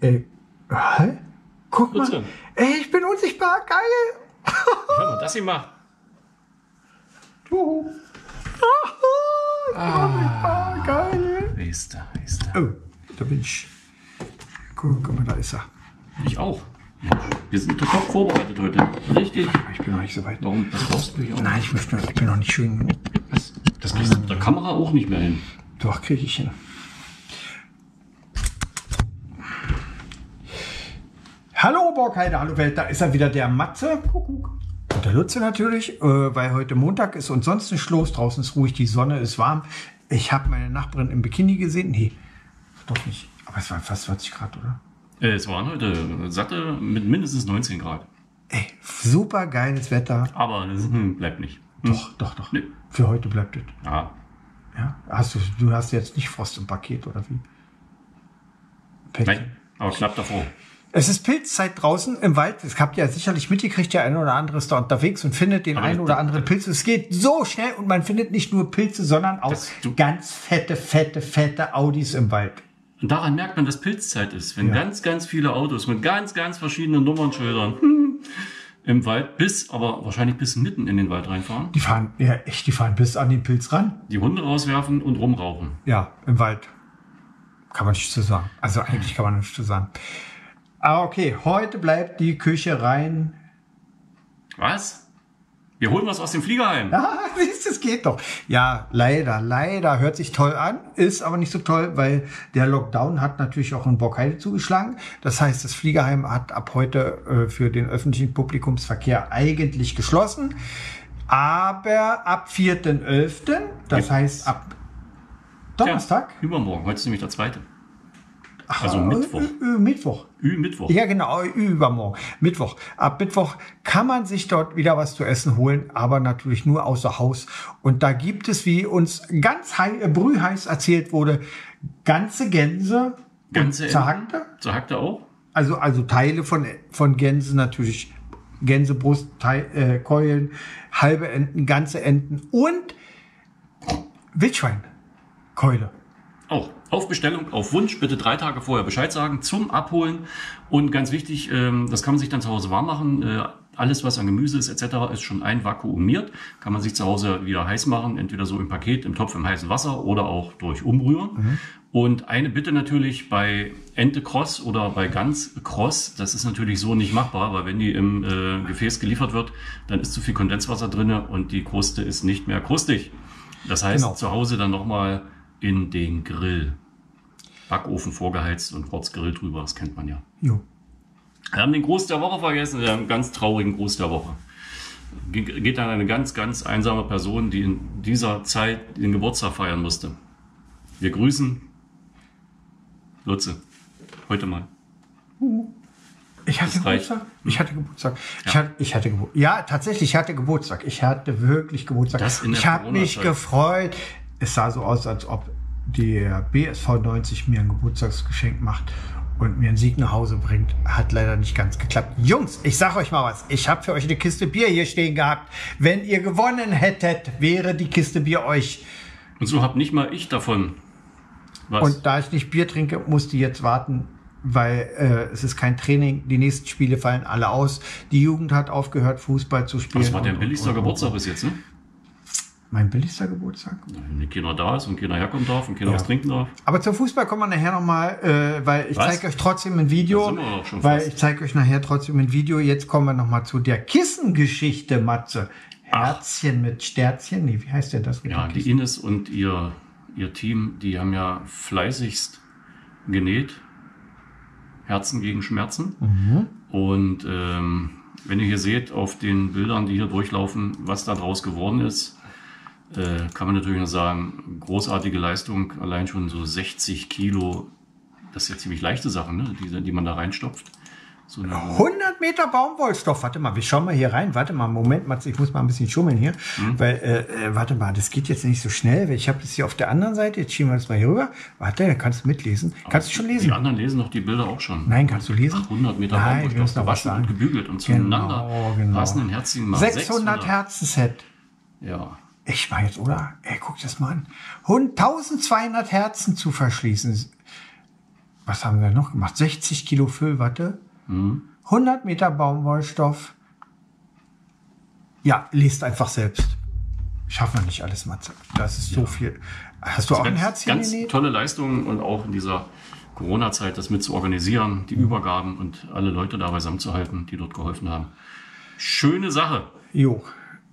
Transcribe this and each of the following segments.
Ey, hä? Guck mal. Ey, ich bin unsichtbar. Geil. Hör mal, das hier macht. Du. Ah, geil. Ist er. Oh, da bin ich. Guck mal, da ist er. Ich auch. Wir sind top vorbereitet heute. Richtig. Ich bin noch nicht so weit. Warum? Das brauchst du ja auch. Nein, ich bin noch nicht schön. Was? Das kriegst du mit der Kamera auch nicht mehr hin. Doch, krieg ich hin. Hallo Borkheider, hallo Welt, da ist er wieder, der Matze und der Lutze natürlich, weil heute Montag ist und sonst nicht los, draußen ist ruhig, die Sonne ist warm. Ich habe meine Nachbarin im Bikini gesehen, nee, doch nicht, aber es waren fast 40 Grad, oder? Es waren heute satte mit mindestens 19 Grad. Ey, super geiles Wetter. Aber das bleibt nicht. Doch. Nee. Für heute bleibt es. Ja. Ja? Du hast jetzt nicht Frost im Paket, oder wie? Päckchen. Nein, aber knapp davor. Es ist Pilzzeit draußen im Wald. Das habt ihr ja sicherlich mitgekriegt, der eine oder andere ist da unterwegs und findet den einen oder anderen Pilz. Es geht so schnell und man findet nicht nur Pilze, sondern auch ganz fette Audis im Wald. Und daran merkt man, dass Pilzzeit ist. Wenn ganz viele Autos mit ganz verschiedenen Nummernschildern im Wald wahrscheinlich bis mitten in den Wald reinfahren. Die fahren bis an den Pilz ran. Die Hunde rauswerfen und rumrauchen. Ja, im Wald. Kann man nichts zu sagen. Also eigentlich kann man nichts zu sagen. Ah, okay. Heute bleibt die Küche rein. Was? Wir holen was aus dem Fliegerheim. Ah, siehst du, das geht doch. Ja, leider. Hört sich toll an, ist aber nicht so toll, weil der Lockdown hat natürlich auch in Borkheide zugeschlagen. Das heißt, das Fliegerheim hat ab heute für den öffentlichen Publikumsverkehr eigentlich geschlossen. Aber ab 4.11., das heißt ab Donnerstag. Ja, übermorgen, heute ist nämlich der 2. Ach, also Mittwoch. Mittwoch. Ja, genau, übermorgen. Mittwoch. Ab Mittwoch kann man sich dort wieder was zu essen holen, aber natürlich nur außer Haus. Und da gibt es, wie uns ganz brühheiß erzählt wurde, ganze Gänse. Ganze zerhackte? Zerhackte auch. Also Teile von Gänse natürlich. Gänsebrust, Keulen, halbe Enten, ganze Enten und Wildschweinkeule. Auch. Auf Bestellung, auf Wunsch, bitte 3 Tage vorher Bescheid sagen, zum Abholen. Und ganz wichtig, das kann man sich dann zu Hause warm machen. Alles, was an Gemüse ist etc., ist schon einvakuumiert. Kann man sich zu Hause wieder heiß machen, entweder so im Paket, im Topf, im heißen Wasser oder auch durch Umrühren. Mhm. Und eine Bitte natürlich bei Ente Cross oder bei Gans Cross, das ist natürlich so nicht machbar, weil wenn die im Gefäß geliefert wird, dann ist zu viel Kondenswasser drin und die Kruste ist nicht mehr krustig. Das heißt, zu Hause dann nochmal in den Grill. Backofen vorgeheizt und kurz Grill drüber, das kennt man ja. Jo. Wir haben den Gruß der Woche vergessen, wir haben einen ganz traurigen Gruß der Woche. Geht an eine ganz einsame Person, die in dieser Zeit den Geburtstag feiern musste. Wir grüßen Lutze. Heute mal. Ich hatte Geburtstag. Ich hatte Geburtstag. Ich hatte wirklich Geburtstag. Ich habe mich gefreut. Es sah so aus, als ob der BSV 90 mir ein Geburtstagsgeschenk macht und mir einen Sieg nach Hause bringt. Hat leider nicht ganz geklappt. Jungs, ich sag euch mal was. Ich habe für euch eine Kiste Bier hier stehen gehabt. Wenn ihr gewonnen hättet, wäre die Kiste Bier euch. Und so hab nicht mal ich davon. Was? Und da ich nicht Bier trinke, musste ich jetzt warten, weil es ist kein Training. Die nächsten Spiele fallen alle aus. Die Jugend hat aufgehört, Fußball zu spielen. Das war dein billigster Geburtstag bis jetzt, ne? Mein billigster Geburtstag. Wenn keiner da ist und keiner herkommt darf und keiner was trinken darf. Aber zum Fußball kommen wir nachher nochmal, weil ich zeige euch trotzdem ein Video. Jetzt kommen wir nochmal zu der Kissengeschichte, Matze. Herzchen mit Sterzchen. Nee, wie heißt denn das? Ja, die Ines und ihr Team, die haben ja fleißigst genäht. Herzen gegen Schmerzen. Mhm. Und wenn ihr hier seht, auf den Bildern, die hier durchlaufen, was da draus geworden ist, kann man natürlich nur sagen, großartige Leistung, allein schon so 60 Kilo, das ist ja ziemlich leichte Sache, ne? die man da reinstopft. So 100 100 Meter Baumwollstoff. Warte mal, wir schauen mal hier rein. Warte mal, Moment, Matze, ich muss mal ein bisschen schummeln hier. Mhm. Weil, warte mal, das geht jetzt nicht so schnell. Ich habe das hier auf der anderen Seite. Jetzt schieben wir das mal hier rüber. Warte, da kannst du mitlesen. Aber kannst du schon lesen? Die anderen lesen doch die Bilder auch schon. Nein, kannst du lesen? 800 Meter Baumwollstoff, gewaschen und gebügelt und zueinander passenden Herzen mal 600 Herzen-Set. Ja. Ich war jetzt, oder? Ey, guck das mal an. 1200 Herzen zu verschließen. Was haben wir noch gemacht? 60 Kilo Füllwatte, 100 Meter Baumwollstoff. Ja, lest einfach selbst. Schaffen wir nicht alles, Matze. Das ist so viel. Hast du auch ein Herz hier genäht? Ganz tolle Leistungen und auch in dieser Corona-Zeit das mit zu organisieren, die Übergaben und alle Leute da beisammen zu halten, die dort geholfen haben. Schöne Sache. Jo.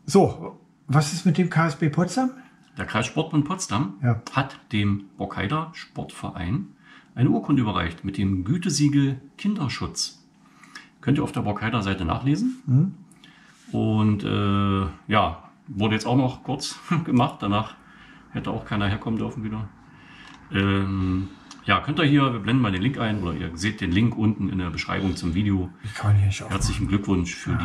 So, was ist mit dem KSB Potsdam? Der Kreissportbund Potsdam hat dem Borkheider Sportverein eine Urkunde überreicht mit dem Gütesiegel Kinderschutz. Könnt ihr auf der Borkheider Seite nachlesen. Mhm. Und ja, wurde jetzt auch noch kurz gemacht. Danach hätte auch keiner herkommen dürfen wieder. Ja, könnt ihr hier, wir blenden mal den Link ein, oder ihr seht den Link unten in der Beschreibung zum Video. Herzlichen Glückwunsch für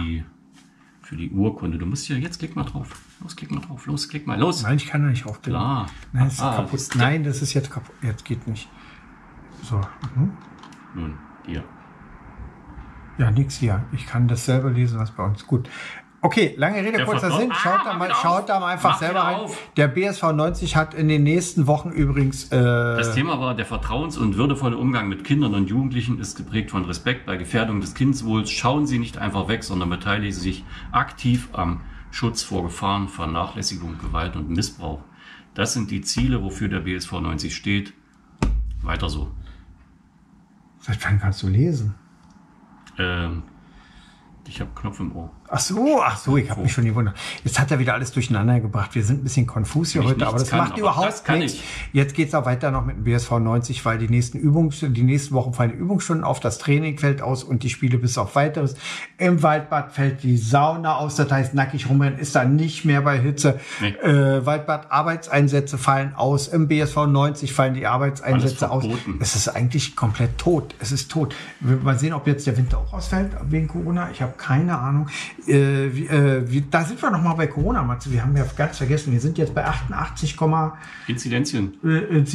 die Urkunde. Du musst ja jetzt, klick mal drauf. Los, klick mal drauf. Los, klick mal los. Nein, ich kann da nicht aufklicken. Klar. Nein, das ist kaputt. Nein, das ist jetzt kaputt. Jetzt geht nicht. So. Mhm. Nun, hier. Ja, nix hier. Ich kann das selber lesen, was bei uns. Gut. Okay, lange Rede, kurzer Sinn. Schaut da mal einfach selber rein. Der BSV 90 hat in den nächsten Wochen übrigens... das Thema war, der vertrauens- und würdevolle Umgang mit Kindern und Jugendlichen ist geprägt von Respekt bei Gefährdung des Kindeswohls. Schauen Sie nicht einfach weg, sondern beteiligen Sie sich aktiv am Schutz vor Gefahren, Vernachlässigung, Gewalt und Missbrauch. Das sind die Ziele, wofür der BSV 90 steht. Weiter so. Seit wann kannst du lesen? Ich habe Knopf im Ohr. Ach so, ich habe mich schon gewundert. Jetzt hat er wieder alles durcheinander gebracht. Wir sind ein bisschen konfus hier heute, aber das macht überhaupt nichts. Jetzt geht es auch weiter noch mit dem BSV 90, weil die nächsten Wochen fallen Übungsstunden auf, das Training fällt aus und die Spiele bis auf weiteres. Im Waldbad fällt die Sauna aus, das heißt, nackig rumrennen ist da nicht mehr bei Hitze. Nee. Waldbad, Arbeitseinsätze fallen aus. Im BSV 90 fallen die Arbeitseinsätze aus. Es ist eigentlich komplett tot. Es ist tot. Wir mal sehen, ob jetzt der Winter auch ausfällt wegen Corona. Ich habe keine Ahnung. Da sind wir noch mal bei Corona, Matze. Wir haben ja ganz vergessen, wir sind jetzt bei 88, Inzidenzien. Oder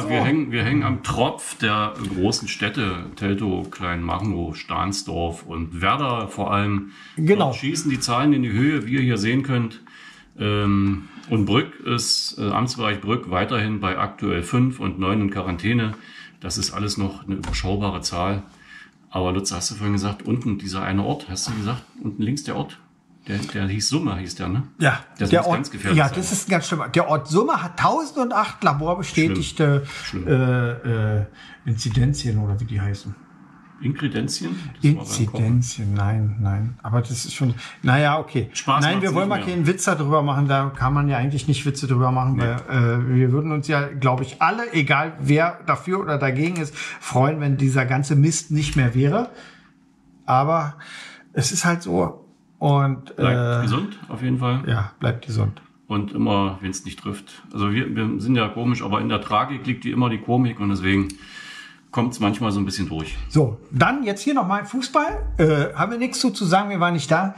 so? Wir hängen am Tropf der großen Städte, Teltow, Kleinmachnow, Stahnsdorf und Werder vor allem. Genau. Dort schießen die Zahlen in die Höhe, wie ihr hier sehen könnt. Und Brück ist, Amtsbereich Brück, weiterhin bei aktuell 5 und 9 in Quarantäne. Das ist alles noch eine überschaubare Zahl. Aber Lutz, hast du vorhin gesagt, unten dieser eine Ort, hast du gesagt, unten links der Ort, der hieß Summe, hieß der, ne? Ja, der Ort, ganz gefährlich sein. Das ist ein ganz schlimmer. Der Ort Summe hat 1008 laborbestätigte Inzidenzien, oder wie die heißen. Inzidenzien, nein. Aber das ist schon, naja, okay. Nein, wir wollen mal keinen Witz darüber machen. Da kann man ja eigentlich nicht Witze darüber machen, weil wir würden uns ja, glaube ich, alle, egal wer dafür oder dagegen ist, freuen, wenn dieser ganze Mist nicht mehr wäre. Aber es ist halt so. Und bleibt gesund, auf jeden Fall. Ja, bleibt gesund. Und immer, wenn es nicht trifft. Also wir sind ja komisch, aber in der Tragik liegt wie immer die Komik und deswegen kommt es manchmal so ein bisschen durch. So, dann jetzt hier nochmal Fußball. Haben wir nichts zu sagen, wir waren nicht da.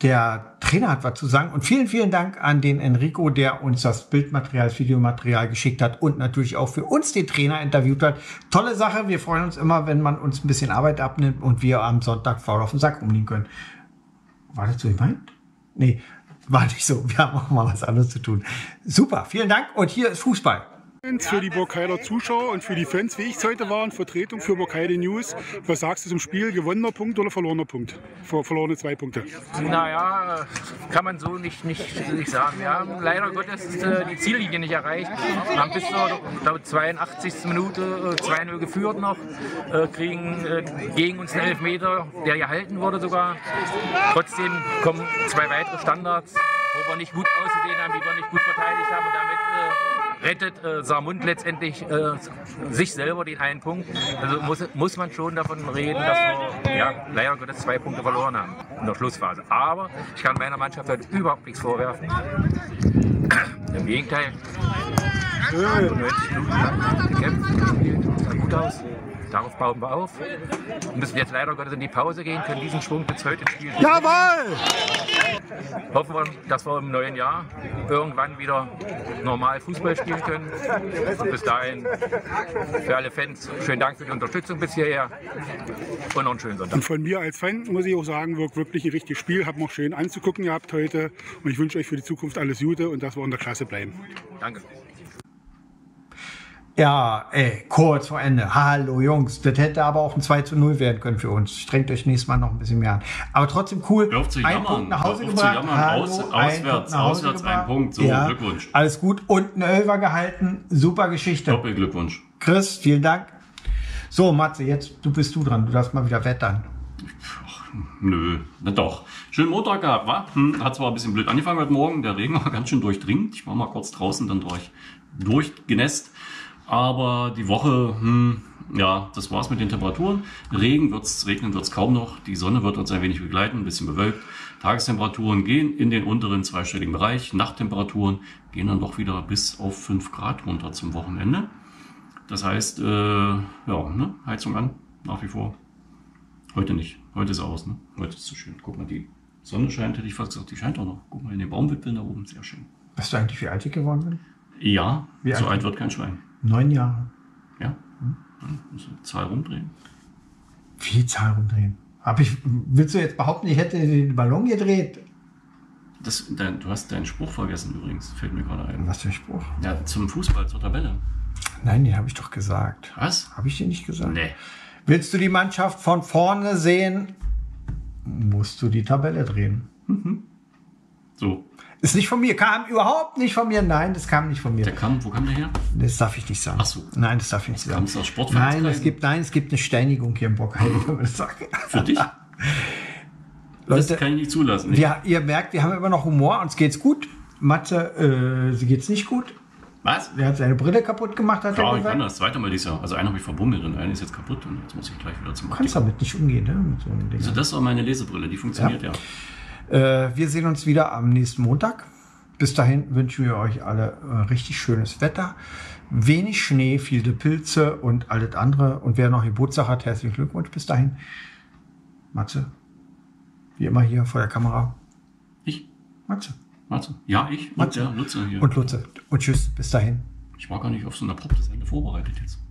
Der Trainer hat was zu sagen. Und vielen, vielen Dank an den Enrico, der uns das Bildmaterial, das Videomaterial geschickt hat und natürlich auch für uns den Trainer interviewt hat. Tolle Sache, wir freuen uns immer, wenn man uns ein bisschen Arbeit abnimmt und wir am Sonntag faul auf den Sack umliegen können. War das so gemeint? Nee, war nicht so. Wir haben auch mal was anderes zu tun. Super, vielen Dank und hier ist Fußball. Für die Borkheider Zuschauer und für die Fans, wie ich es heute war, in Vertretung für Borkheider News. Was sagst du zum Spiel? Gewonnener Punkt oder verlorener Punkt? Verlorene 2 Punkte. Naja, kann man so nicht sagen. Ja, leider Gottes ist die Ziellinie nicht erreicht. Wir haben bis zur 82. Minute 2-0 geführt noch. Kriegen gegen uns einen Elfmeter, der gehalten wurde sogar. Trotzdem kommen 2 weitere Standards, wo wir nicht gut ausgesehen haben, die wir nicht gut verteidigt haben. Und damit rettet Saarmund letztendlich sich selber den einen Punkt. Also muss man schon davon reden, dass wir leider Gottes 2 Punkte verloren haben in der Schlussphase. Aber ich kann meiner Mannschaft halt überhaupt nichts vorwerfen. Im Gegenteil. 90 Minuten gekämpft, sah gut aus. Darauf bauen wir auf. Wir müssen jetzt leider Gottes in die Pause gehen, können diesen Schwung bis heute ins Spiel. Jawohl! Hoffen wir, dass wir im neuen Jahr irgendwann wieder normal Fußball spielen können. Und bis dahin für alle Fans, schönen Dank für die Unterstützung bis hierher und noch einen schönen Sonntag. Und von mir als Fan muss ich auch sagen, wird wirklich ein richtiges Spiel, haben wir schön anzugucken gehabt heute und ich wünsche euch für die Zukunft alles Gute und dass wir in der Klasse bleiben. Danke. Ja, ey, kurz vor Ende. Hallo Jungs, das hätte aber auch ein 2:0 werden können für uns. Strengt euch nächstes Mal noch ein bisschen mehr an. Aber trotzdem cool. Hör auf zu jammern. Ein Punkt nach Hause gebracht. Auswärts ein Punkt. So, ja. Glückwunsch. Alles gut. Und ein Elfer gehalten. Super Geschichte. Doppelglückwunsch. Chris, vielen Dank. So, Matze, jetzt bist du dran. Du darfst mal wieder wettern. Nö, na doch. Schönen Montag gehabt, wa? Hat zwar ein bisschen blöd angefangen heute Morgen. Der Regen war ganz schön durchdringend. Ich war mal kurz draußen, dann durchgenässt. Aber die Woche, ja, das war's mit den Temperaturen. Regen wird's, regnen wird's kaum noch. Die Sonne wird uns ein wenig begleiten, ein bisschen bewölkt. Tagestemperaturen gehen in den unteren zweistelligen Bereich. Nachttemperaturen gehen dann doch wieder bis auf 5 Grad runter zum Wochenende. Das heißt, ja, ne? Heizung an, nach wie vor. Heute nicht. Heute ist aus, ne? Heute ist so schön. Guck mal, die Sonne scheint, hätte ich fast gesagt, die scheint auch noch. Guck mal in den Baumwipfeln da oben, sehr schön. Hast du eigentlich wie alt ich geworden bin? Ja, so alt wird kein Schwein. 9 Jahre. Ja, dann muss ich die Zahl rumdrehen. Wie Zahl rumdrehen? Willst du jetzt behaupten, ich hätte den Ballon gedreht? Du hast deinen Spruch vergessen übrigens, fällt mir gerade ein. Was für ein Spruch? Ja, zum Fußball, zur Tabelle. Nein, den habe ich doch gesagt. Was? Habe ich dir nicht gesagt? Nee. Willst du die Mannschaft von vorne sehen, musst du die Tabelle drehen. Mhm. So. Ist nicht von mir, kam überhaupt nicht von mir. Nein, das kam nicht von mir. Wo kam der her? Das darf ich nicht sagen. Ach so. Nein, das darf ich nicht sagen. Kam's aus Sportvereinskreisen? Nein, es gibt eine Steinigung hier im Borkheider, wenn man das sagt. Für dich? Leute, das kann ich nicht zulassen. Ja, ihr merkt, wir haben immer noch Humor, uns geht's gut. Matze, sie geht's nicht gut. Was? Der hat seine Brille kaputt gemacht, hat er gesagt. Ich kann das zweite Mal dieses Jahr. Also einen habe ich verbummelt und einen ist jetzt kaputt und jetzt muss ich gleich wieder zum Artikel. Du kannst damit nicht umgehen, ne? Mit so einem Ding. Also das war meine Lesebrille, die funktioniert ja. Wir sehen uns wieder am nächsten Montag. Bis dahin wünschen wir euch alle richtig schönes Wetter. Wenig Schnee, viele Pilze und alles andere. Und wer noch Geburtstag hat, herzlichen Glückwunsch. Bis dahin. Matze, wie immer hier vor der Kamera. Ich? Matze. Ja, ich. Matze. Und der Lutze hier. Und Lutze. Und tschüss. Bis dahin. Ich war gar nicht auf so ein abruptes Ende vorbereitet jetzt.